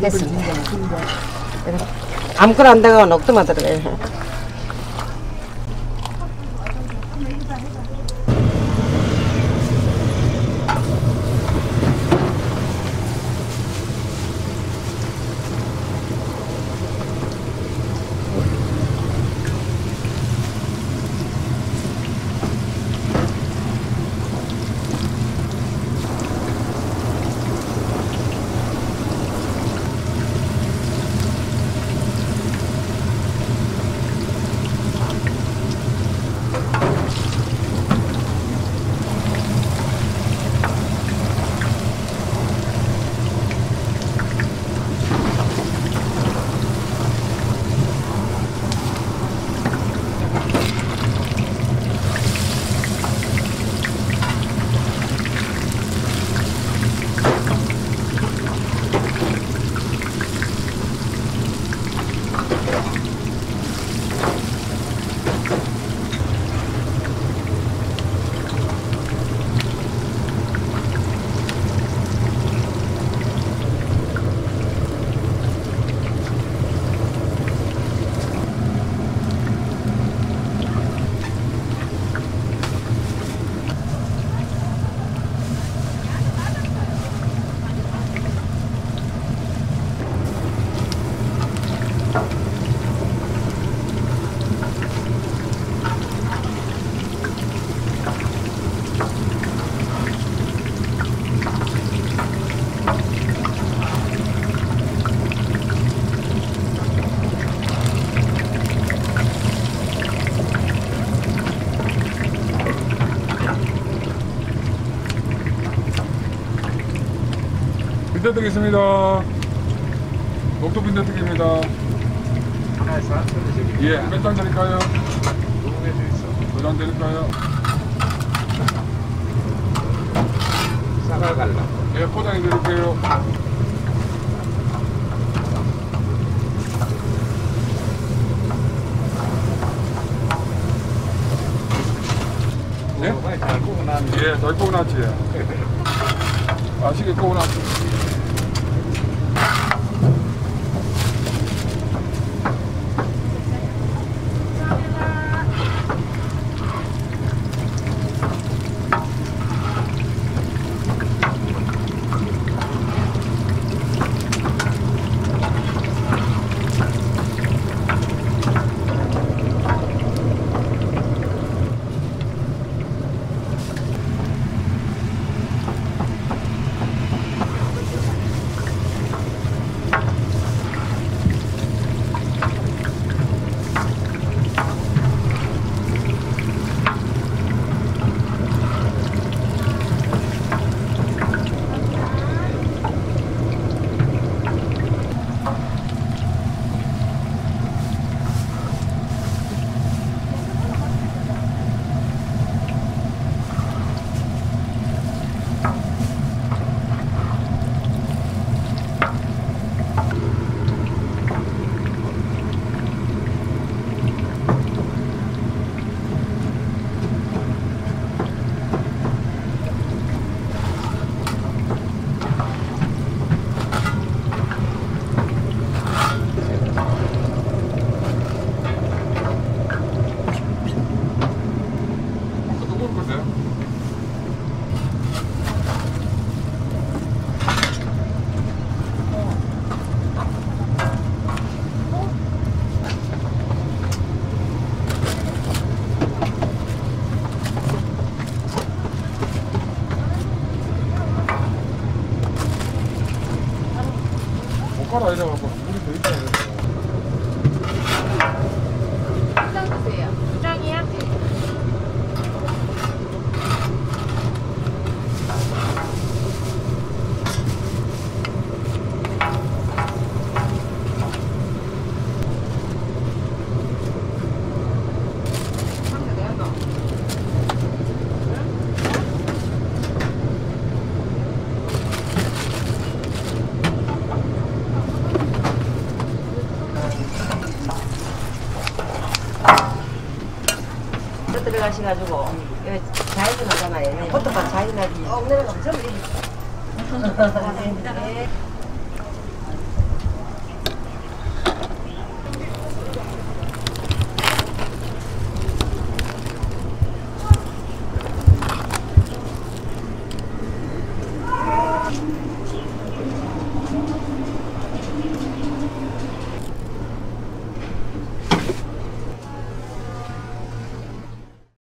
됐습니다. 아무거나 안 다가 녹두만 들어가요. 빈대떡이있습니다. 녹두 빈대떡입니다. 하나에 4,000원 드릴게요. 예, 몇 장 드릴까요? 녹음해 드리죠. 2장 드릴까요? 사과 갈라. 예, 포장해 드릴게요. 네? 잘 구워 놨네. 예, 잘 구워 놨지. 맛있게 구워 놨지. 가셔가지고 여기 자연이 나잖아요. 보통 자연이 나지. 오늘은 엄청 많이.